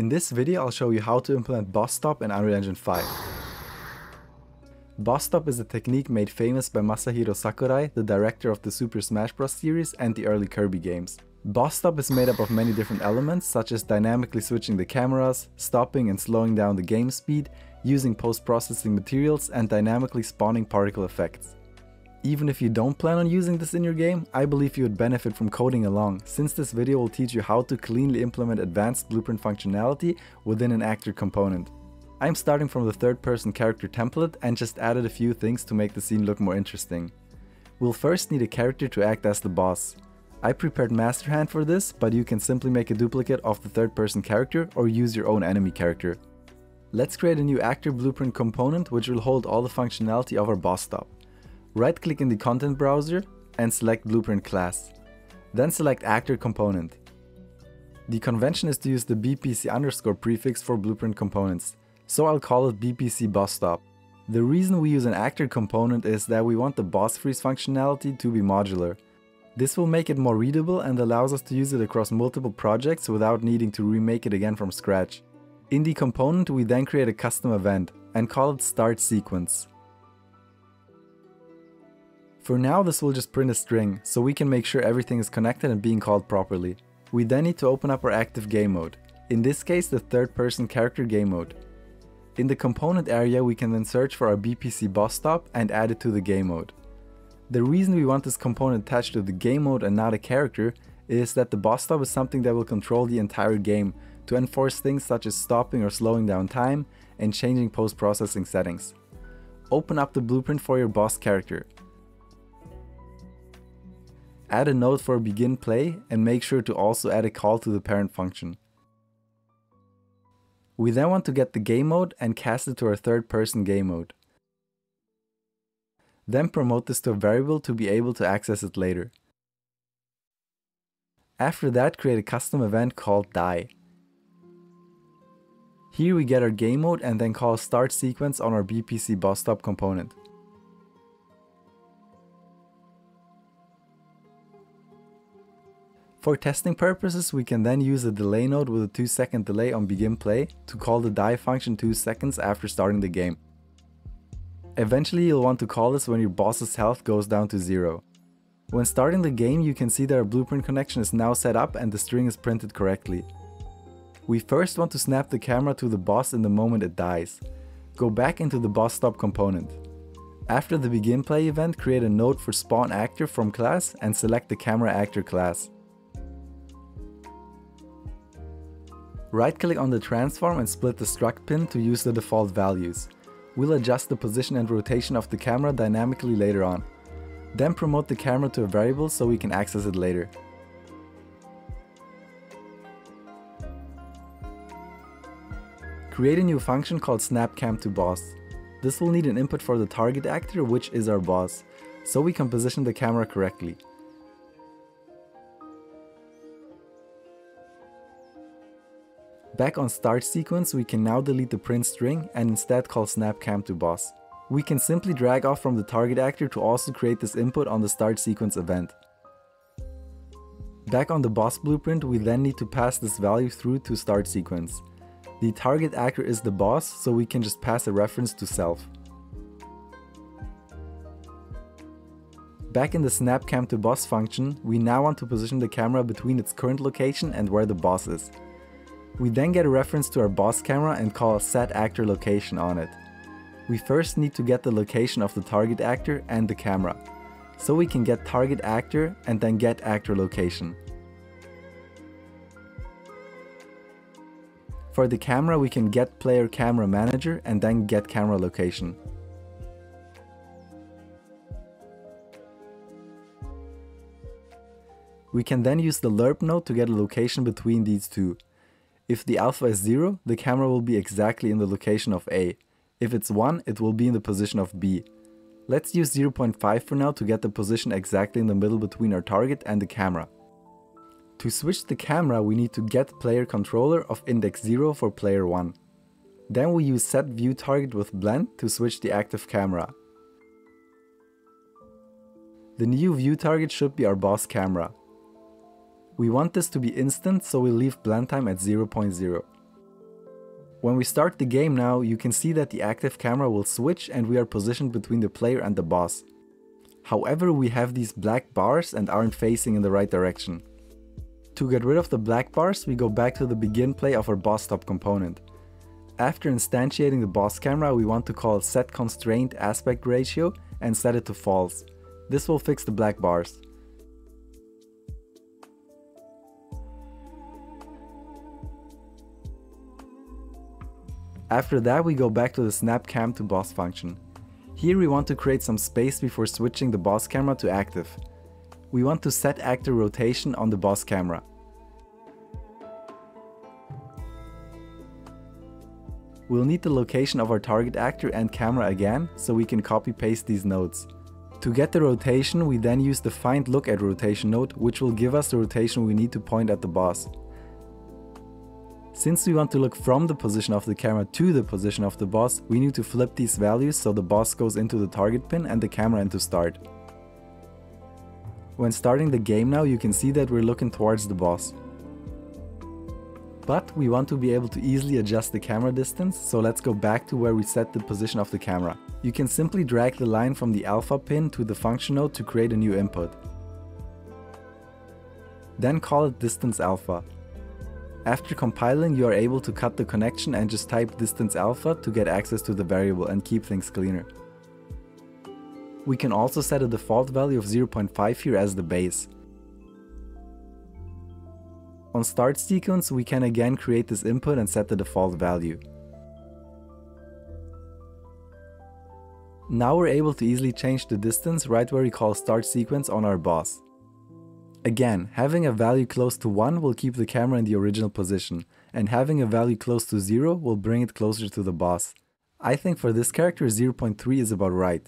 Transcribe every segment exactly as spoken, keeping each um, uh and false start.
In this video, I'll show you how to implement Boss Stop in Unreal Engine five. Boss Stop is a technique made famous by Masahiro Sakurai, the director of the Super Smash Bros series and the early Kirby games. Boss Stop is made up of many different elements, such as dynamically switching the cameras, stopping and slowing down the game speed, using post processing materials, and dynamically spawning particle effects. Even if you don't plan on using this in your game, I believe you would benefit from coding along, since this video will teach you how to cleanly implement advanced Blueprint functionality within an actor component. I'm starting from the third-person character template and just added a few things to make the scene look more interesting. We'll first need a character to act as the boss. I prepared Masterhand for this, but you can simply make a duplicate of the third-person character or use your own enemy character. Let's create a new actor Blueprint component which will hold all the functionality of our Boss Stop. Right click in the content browser and select Blueprint class. Then select Actor Component. The convention is to use the B P C underscore prefix for Blueprint components, so I'll call it B P C Boss Stop. The reason we use an Actor component is that we want the boss freeze functionality to be modular. This will make it more readable and allows us to use it across multiple projects without needing to remake it again from scratch. In the component, we then create a custom event and call it Start Sequence. For now, this will just print a string, so we can make sure everything is connected and being called properly. We then need to open up our active game mode, in this case the third-person character game mode. In the component area, we can then search for our B P C Boss Stop and add it to the game mode. The reason we want this component attached to the game mode and not a character is that the Boss Stop is something that will control the entire game to enforce things such as stopping or slowing down time and changing post-processing settings. Open up the blueprint for your boss character. Add a node for begin play and make sure to also add a call to the parent function. We then want to get the game mode and cast it to our third person game mode. Then promote this to a variable to be able to access it later. After that, create a custom event called die. Here we get our game mode and then call start sequence on our B P C Boss Stop component. For testing purposes, we can then use a delay node with a two second delay on begin play to call the die function two seconds after starting the game. Eventually you'll want to call this when your boss's health goes down to zero. When starting the game, you can see that our blueprint connection is now set up and the string is printed correctly. We first want to snap the camera to the boss in the moment it dies. Go back into the Boss Stop component. After the begin play event, create a node for spawn actor from class and select the camera actor class. Right click on the transform and split the struct pin to use the default values. We'll adjust the position and rotation of the camera dynamically later on. Then promote the camera to a variable so we can access it later. Create a new function called snapcam to boss. This will need an input for the target actor, which is our boss, so we can position the camera correctly. Back on start sequence, we can now delete the print string and instead call snapcam to boss. We can simply drag off from the target actor to also create this input on the start sequence event. Back on the boss blueprint, we then need to pass this value through to start sequence. The target actor is the boss, so we can just pass a reference to self. Back in the snapcam to boss function, we now want to position the camera between its current location and where the boss is. We then get a reference to our boss camera and call set actor location on it. We first need to get the location of the target actor and the camera, so we can get target actor and then get actor location. For the camera, we can get player camera manager and then get camera location. We can then use the lerp node to get a location between these two. If the alpha is zero, the camera will be exactly in the location of A. If it's one, it will be in the position of B. Let's use zero point five for now to get the position exactly in the middle between our target and the camera. To switch the camera, we need to get player controller of index zero for player one. Then we use set view target with blend to switch the active camera. The new view target should be our boss camera. We want this to be instant, so we leave blend time at zero point zero. When we start the game now, you can see that the active camera will switch and we are positioned between the player and the boss. However, we have these black bars and aren't facing in the right direction. To get rid of the black bars, we go back to the begin play of our Boss Stop component. After instantiating the boss camera, we want to call set constraint aspect ratio and set it to false. This will fix the black bars. After that, we go back to the snap cam to boss function. Here we want to create some space before switching the boss camera to active. We want to set actor rotation on the boss camera. We'll need the location of our target actor and camera again, so we can copy paste these nodes. To get the rotation, we then use the find look at rotation node, which will give us the rotation we need to point at the boss. Since we want to look from the position of the camera to the position of the boss, we need to flip these values so the boss goes into the target pin and the camera into start. When starting the game now, you can see that we're looking towards the boss. But we want to be able to easily adjust the camera distance, so let's go back to where we set the position of the camera. You can simply drag the line from the alpha pin to the function node to create a new input. Then call it distance alpha. After compiling, you are able to cut the connection and just type distance alpha to get access to the variable and keep things cleaner. We can also set a default value of zero point five here as the base. On start sequence, we can again create this input and set the default value. Now we're able to easily change the distance right where we call start sequence on our boss. Again, having a value close to one will keep the camera in the original position, and having a value close to zero will bring it closer to the boss. I think for this character zero point three is about right.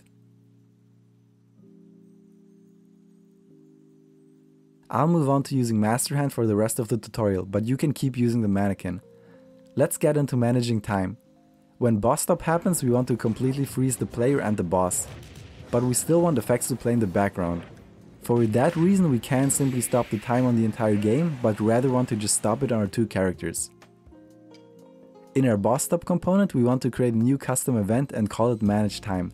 I'll move on to using Masterhand for the rest of the tutorial, but you can keep using the mannequin. Let's get into managing time. When boss stop happens, we want to completely freeze the player and the boss, but we still want effects to play in the background. For that reason, we can't simply stop the time on the entire game, but rather want to just stop it on our two characters. In our boss stop component, we want to create a new custom event and call it manage time.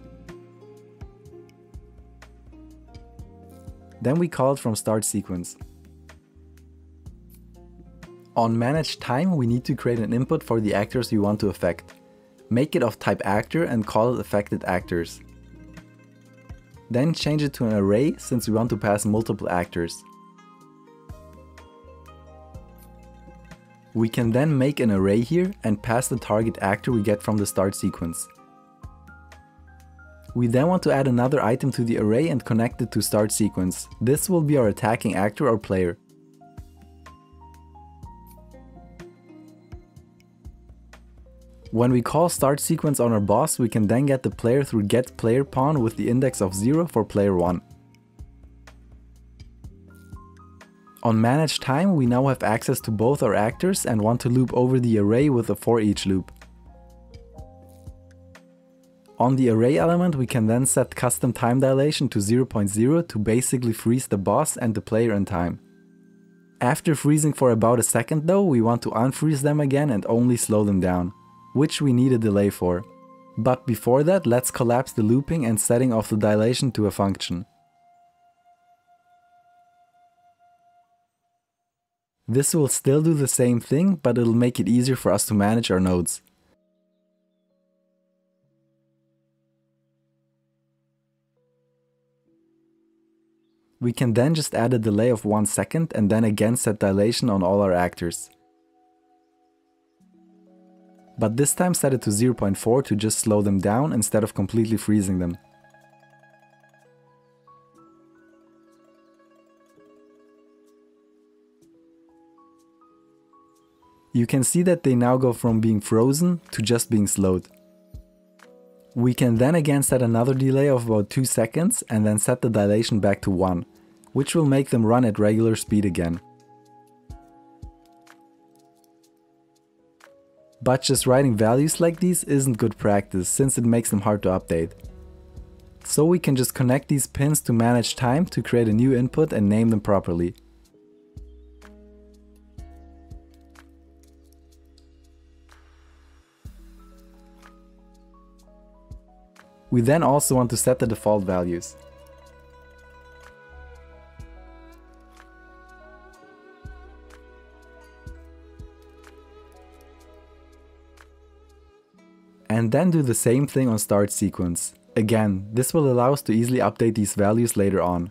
Then we call it from start sequence. On manage time, we need to create an input for the actors we want to affect. Make it of type actor and call it affected actors. Then change it to an array since we want to pass multiple actors. We can then make an array here and pass the target actor we get from the start sequence. We then want to add another item to the array and connect it to start sequence. This will be our attacking actor or player. When we call start sequence on our boss, we can then get the player through get player pawn with the index of zero for player one. On manage time, we now have access to both our actors and want to loop over the array with a for each loop. On the array element, we can then set custom time dilation to zero point zero to basically freeze the boss and the player in time. After freezing for about a second though, we want to unfreeze them again and only slow them down, which we need a delay for. But before that, let's collapse the looping and setting of the dilation to a function. This will still do the same thing, but it'll make it easier for us to manage our nodes. We can then just add a delay of one second and then again set dilation on all our actors. But this time set it to zero point four to just slow them down instead of completely freezing them. You can see that they now go from being frozen to just being slowed. We can then again set another delay of about two seconds and then set the dilation back to one, which will make them run at regular speed again. But just writing values like these isn't good practice since it makes them hard to update. So we can just connect these pins to manage time to create a new input and name them properly. We then also want to set the default values. And then do the same thing on start sequence. Again, this will allow us to easily update these values later on.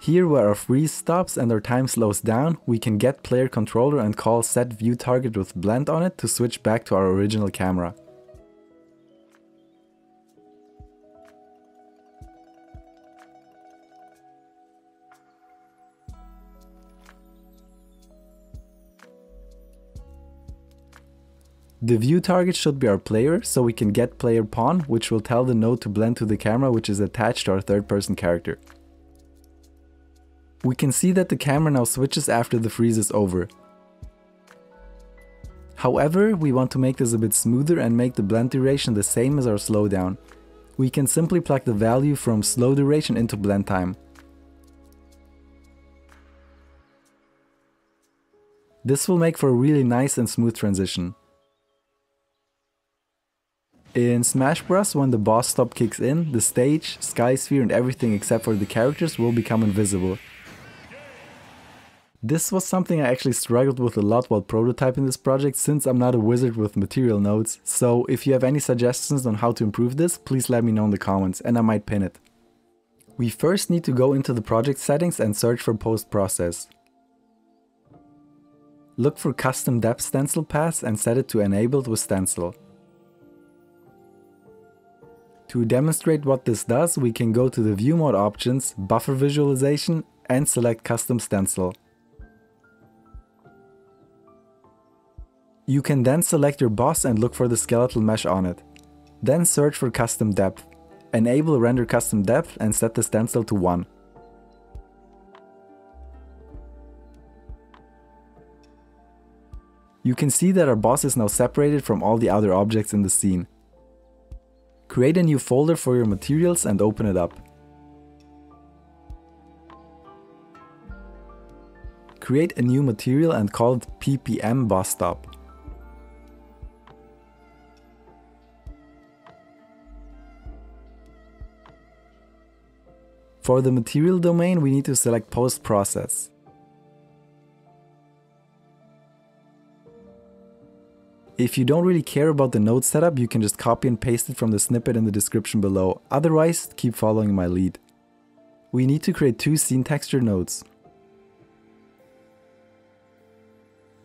Here where our freeze stops and our time slows down, we can get player controller and call set view target with blend on it to switch back to our original camera. The view target should be our player, so we can get player pawn, which will tell the node to blend to the camera which is attached to our third person character. We can see that the camera now switches after the freeze is over. However, we want to make this a bit smoother and make the blend duration the same as our slowdown. We can simply plug the value from slow duration into blend time. This will make for a really nice and smooth transition. In Smash Bros, when the boss stop kicks in, the stage, sky sphere and everything except for the characters will become invisible. This was something I actually struggled with a lot while prototyping this project, since I'm not a wizard with material nodes, so if you have any suggestions on how to improve this, please let me know in the comments and I might pin it. We first need to go into the project settings and search for Post Process. Look for Custom Depth Stencil Paths and set it to Enabled with Stencil. To demonstrate what this does, we can go to the View Mode options, Buffer Visualization and select Custom Stencil. You can then select your boss and look for the skeletal mesh on it. Then search for Custom Depth. Enable Render Custom Depth and set the stencil to one. You can see that our boss is now separated from all the other objects in the scene. Create a new folder for your materials and open it up. Create a new material and call it P P M Boss Stop. For the material domain, we need to select Post Process. If you don't really care about the node setup, you can just copy and paste it from the snippet in the description below, otherwise keep following my lead. We need to create two scene texture nodes.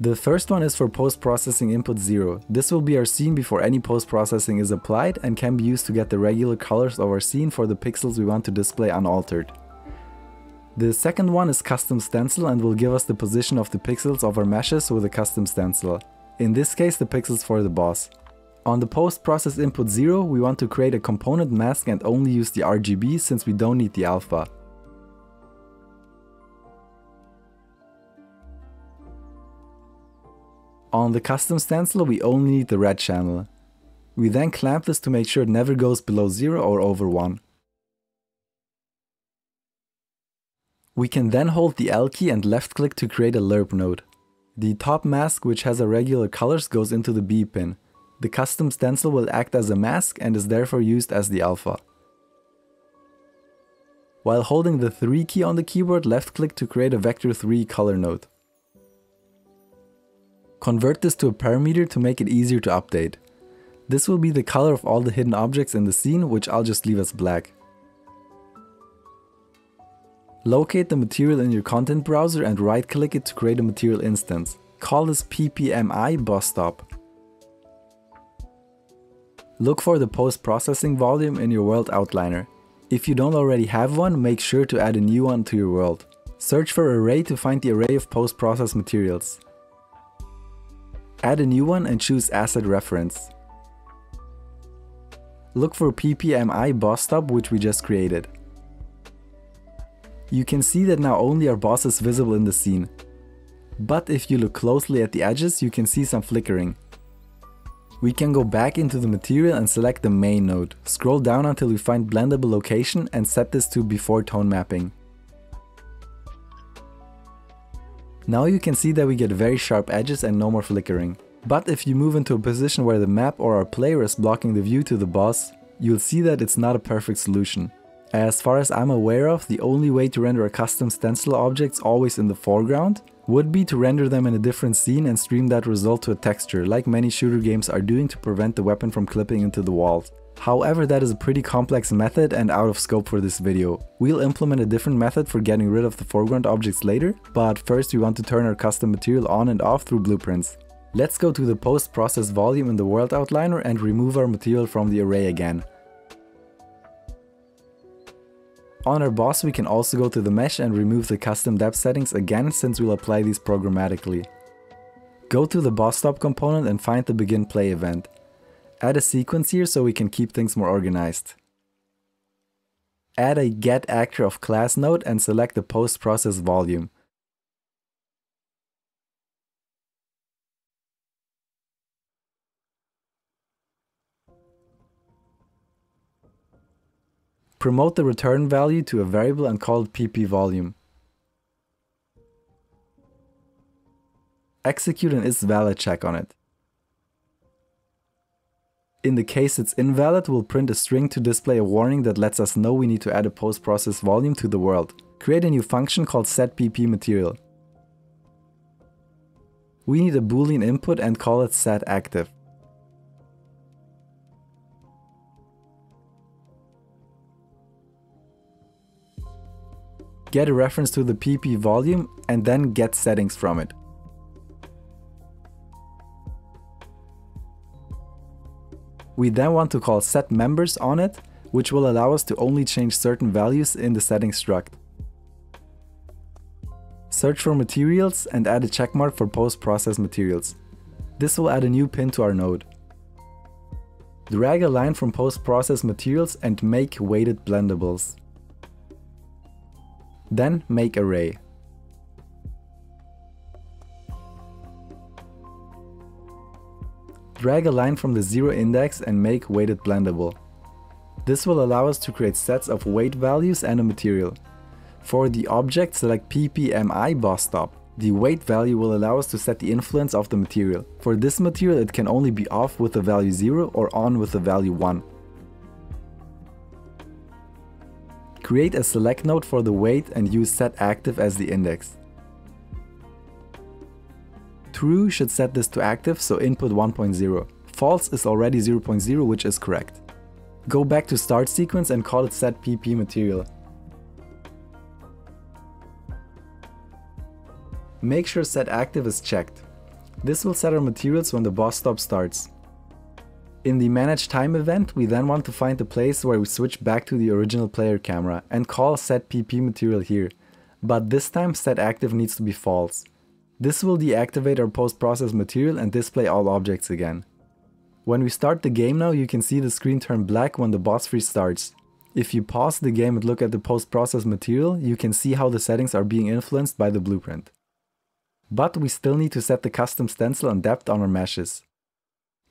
The first one is for post-processing input zero. This will be our scene before any post-processing is applied and can be used to get the regular colors of our scene for the pixels we want to display unaltered. The second one is custom stencil and will give us the position of the pixels of our meshes with a custom stencil. In this case, the pixels for the boss. On the post-process input zero, we want to create a component mask and only use the R G B since we don't need the alpha. On the custom stencil, we only need the red channel. We then clamp this to make sure it never goes below zero or over one. We can then hold the L key and left click to create a lerp node. The top mask, which has irregular colors, goes into the B pin. The custom stencil will act as a mask and is therefore used as the alpha. While holding the three key on the keyboard, left click to create a vector three color node. Convert this to a parameter to make it easier to update. This will be the color of all the hidden objects in the scene, which I'll just leave as black. Locate the material in your content browser and right-click it to create a material instance. Call this P P M I Boss Stop. Look for the post-processing volume in your world outliner. If you don't already have one, make sure to add a new one to your world. Search for array to find the array of post-process materials. Add a new one and choose asset reference. Look for P P M I Boss Stop, which we just created. You can see that now only our boss is visible in the scene. But if you look closely at the edges, you can see some flickering. We can go back into the material and select the main node. Scroll down until you find blendable location and set this to before tone mapping. Now you can see that we get very sharp edges and no more flickering. But if you move into a position where the map or our player is blocking the view to the boss, you'll see that it's not a perfect solution. As far as I'm aware of, the only way to render a custom stencil objects always in the foreground would be to render them in a different scene and stream that result to a texture, like many shooter games are doing to prevent the weapon from clipping into the walls. However, that is a pretty complex method and out of scope for this video. We'll implement a different method for getting rid of the foreground objects later, but first we want to turn our custom material on and off through blueprints. Let's go to the post-process volume in the world outliner and remove our material from the array again. On our boss we can also go to the mesh and remove the custom depth settings again, since we'll apply these programmatically. Go to the Boss Stop component and find the Begin Play event. Add a sequence here so we can keep things more organized. Add a Get Actor of class node and select the Post Process volume. Promote the return value to a variable and call it P P volume. Execute an isValid check on it. In the case it's invalid, we'll print a string to display a warning that lets us know we need to add a post-process volume to the world. Create a new function called setPPMaterial. We need a Boolean input and call it setActive. Get a reference to the P P volume and then get settings from it. We then want to call setMembers on it, which will allow us to only change certain values in the settings struct. Search for materials and add a checkmark for post-process materials. This will add a new pin to our node. Drag a line from post-process materials and make weighted blendables. Then make array. Drag a line from the zero index and make weighted blendable. This will allow us to create sets of weight values and a material. For the object, select P P M I Boss Stop. The weight value will allow us to set the influence of the material. For this material, it can only be off with the value zero or on with the value one. Create a select node for the weight and use setActive as the index. True should set this to active, so input one point zero. False is already zero point zero, which is correct. Go back to start sequence and call it setPPMaterial. Make sure setActive is checked. This will set our materials when the boss stop starts. In the manage time event, we then want to find the place where we switch back to the original player camera and call setPPMaterial here, but this time setActive needs to be false. This will deactivate our post-process material and display all objects again. When we start the game now, you can see the screen turn black when the boss freeze starts. If you pause the game and look at the post-process material, you can see how the settings are being influenced by the blueprint. But we still need to set the custom stencil and depth on our meshes.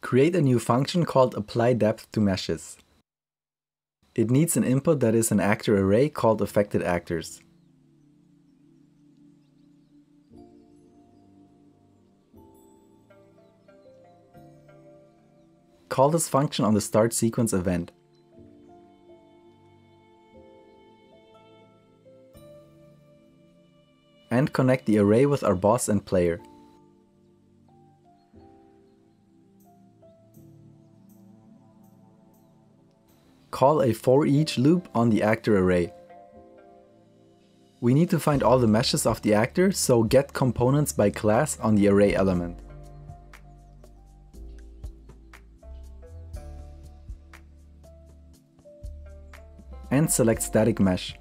Create a new function called apply depth to meshes. It needs an input that is an actor array called affected actors. Call this function on the start sequence event. And connect the array with our boss and player. Call a for each loop on the actor array. We need to find all the meshes of the actor, so get components by class on the array element. And select static mesh.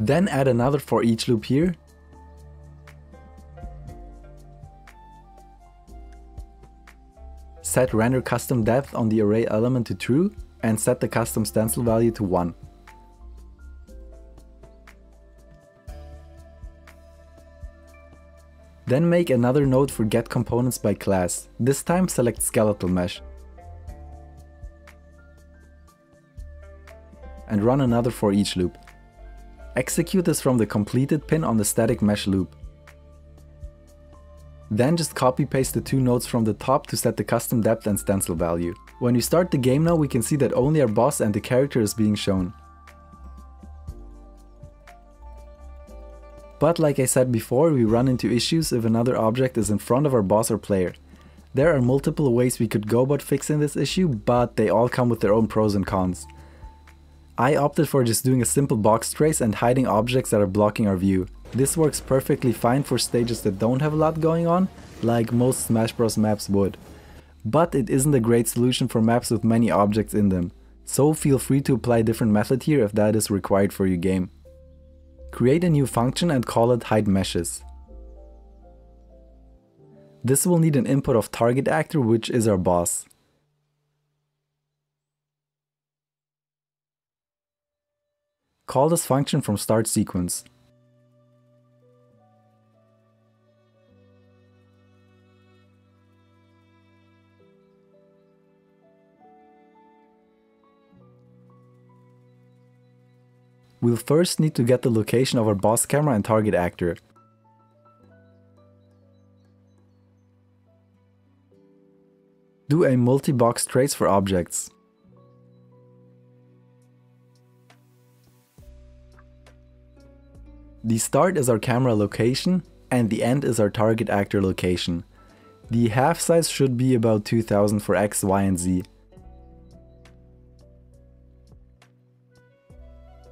Then add another for each loop here. Set render custom depth on the array element to true and set the custom stencil value to one. Then make another node for get components by class. This time select skeletal mesh. And run another for each loop. Execute this from the completed pin on the static mesh loop. Then just copy paste the two nodes from the top to set the custom depth and stencil value. When we start the game now, we can see that only our boss and the character is being shown. But like I said before, we run into issues if another object is in front of our boss or player. There are multiple ways we could go about fixing this issue, but they all come with their own pros and cons. I opted for just doing a simple box trace and hiding objects that are blocking our view. This works perfectly fine for stages that don't have a lot going on, like most Smash Bros maps would. But it isn't a great solution for maps with many objects in them, so feel free to apply a different method here if that is required for your game. Create a new function and call it hide meshes. This will need an input of target actor, which is our boss. Call this function from start sequence. We'll first need to get the location of our boss camera and target actor. Do a multi-box trace for objects. The start is our camera location and the end is our target actor location. The half size should be about two thousand for X, Y and Z.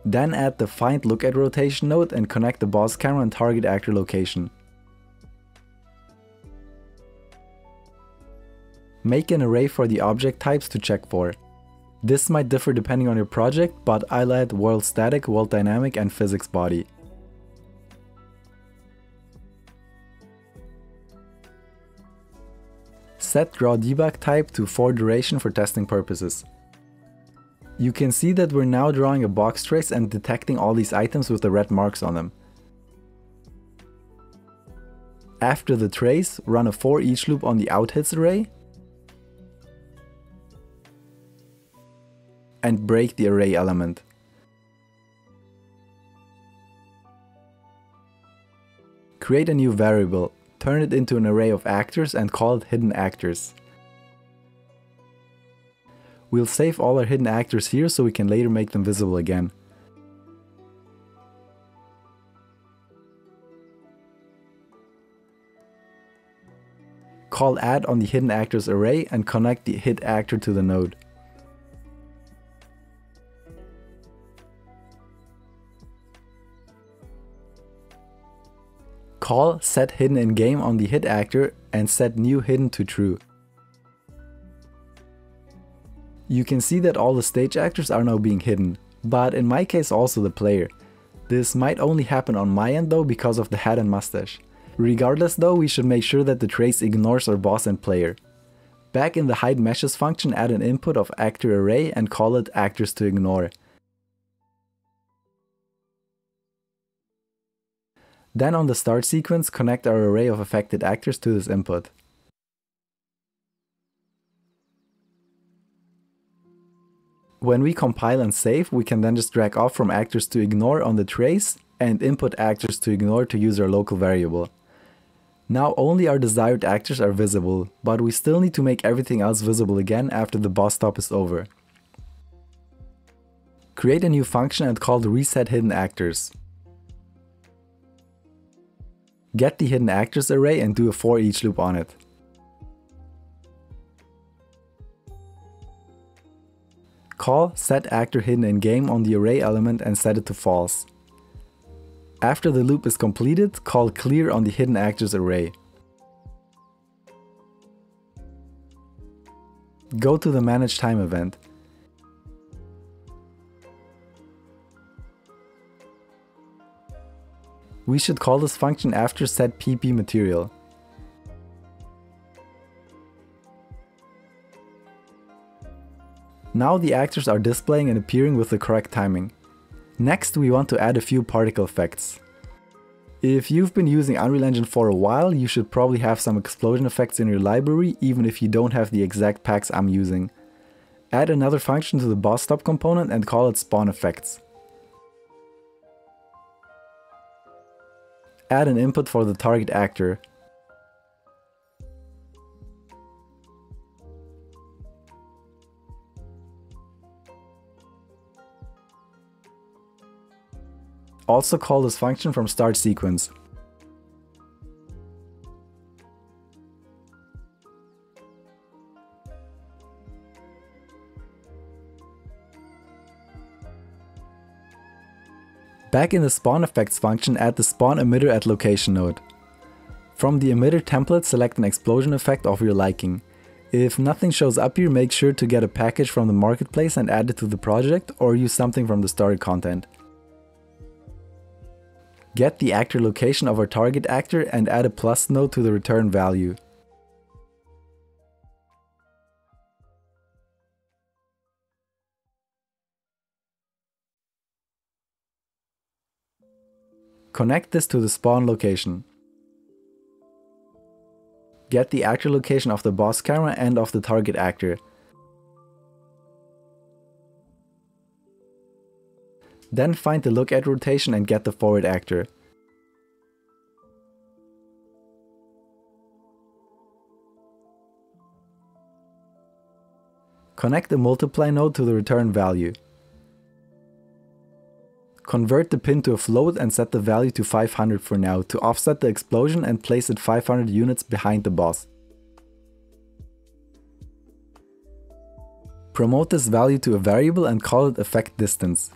Then add the find look at rotation node and connect the boss camera and target actor location. Make an array for the object types to check for. This might differ depending on your project, but I'll add world static, world dynamic and physics body. Set draw debug type to for duration for testing purposes. You can see that we're now drawing a box trace and detecting all these items with the red marks on them. After the trace, run a for each loop on the outhits array and break the array element. Create a new variable, turn it into an array of actors and call it hidden actors. We'll save all our hidden actors here so we can later make them visible again. Call add on the hidden actors array and connect the hid actor to the node. Call set hidden in game on the hid actor and set new hidden to true. You can see that all the stage actors are now being hidden, but in my case also the player. This might only happen on my end though because of the hat and mustache. Regardless though, we should make sure that the trace ignores our boss and player. Back in the hide meshes function, add an input of actor array and call it actors to ignore. Then on the start sequence, connect our array of affected actors to this input. When we compile and save, we can then just drag off from actors to ignore on the trace and input actors to ignore to use our local variable. Now only our desired actors are visible, but we still need to make everything else visible again after the boss stop is over. Create a new function and call it reset hidden actors. Get the hidden actors array and do a for each loop on it. Call set actor hidden in game on the array element and set it to false. After the loop is completed, call clear on the hidden actors array. Go to the manage time event. We should call this function after set P P material. Now the actors are displaying and appearing with the correct timing. Next, we want to add a few particle effects. If you've been using Unreal Engine for a while, you should probably have some explosion effects in your library, even if you don't have the exact packs I'm using. Add another function to the boss stop component and call it spawn effects. add an input for the target actor. Also call this function from start sequence. Back in the spawn effects function, add the spawn emitter at location node. From the emitter template, select an explosion effect of your liking. If nothing shows up here, make sure to get a package from the marketplace and add it to the project, or use something from the starter content. Get the actor location of our target actor and add a plus node to the return value. Connect this to the spawn location. Get the actor location of the boss camera and of the target actor. Then find the look at rotation and get the forward actor. Connect the multiply node to the return value. Convert the pin to a float and set the value to five hundred for now to offset the explosion and place it five hundred units behind the boss. Promote this value to a variable and call it effect distance.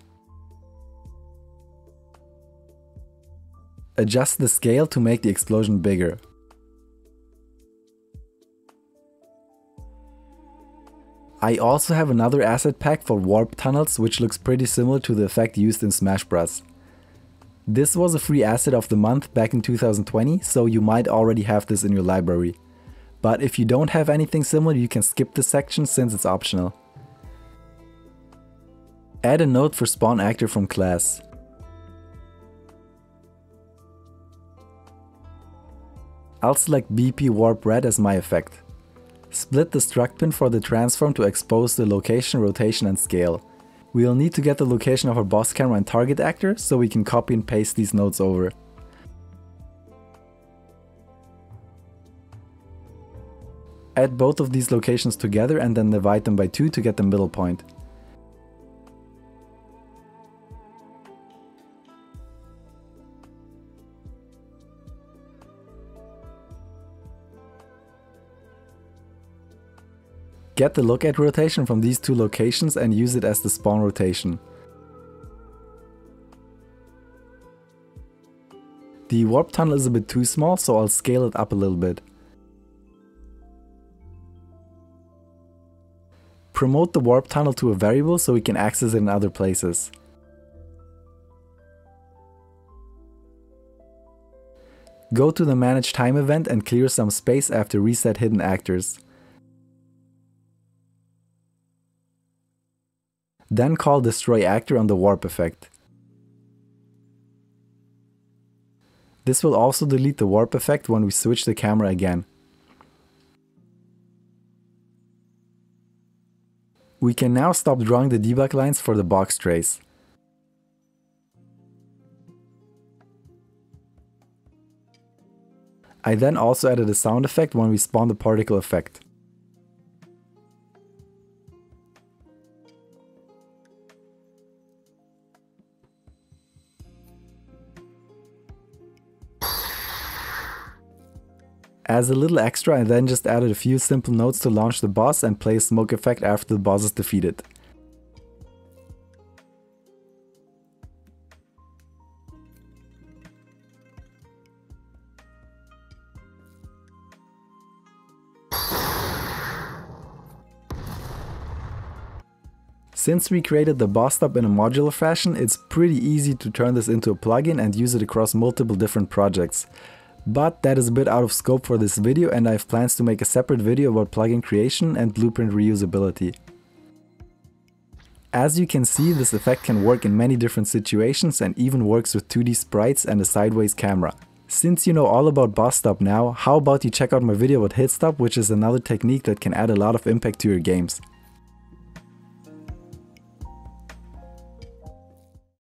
Adjust the scale to make the explosion bigger. I also have another asset pack for warp tunnels, which looks pretty similar to the effect used in Smash Bros. This was a free asset of the month back in two thousand twenty, so you might already have this in your library. But if you don't have anything similar, you can skip this section since it's optional. Add a node for spawn actor from class. I'll select B P Warp Red as my effect. Split the struct pin for the transform to expose the location, rotation and scale. We'll need to get the location of our boss camera and target actor, so we can copy and paste these nodes over. Add both of these locations together and then divide them by two to get the middle point. Get the look at rotation from these two locations and use it as the spawn rotation. The warp tunnel is a bit too small, so I'll scale it up a little bit. Promote the warp tunnel to a variable so we can access it in other places. Go to the manage time event and clear some space after reset hidden actors. Then call destroy actor on the warp effect. This will also delete the warp effect when we switch the camera again. We can now stop drawing the debug lines for the box trace. I then also added a sound effect when we spawn the particle effect. As a little extra, I then just added a few simple nodes to launch the boss and play a smoke effect after the boss is defeated. Since we created the boss stop in a modular fashion, it's pretty easy to turn this into a plugin and use it across multiple different projects. But that is a bit out of scope for this video, and I have plans to make a separate video about plugin creation and blueprint reusability. As you can see, this effect can work in many different situations and even works with two D sprites and a sideways camera. Since you know all about boss stop now, how about you check out my video about hit stop, which is another technique that can add a lot of impact to your games.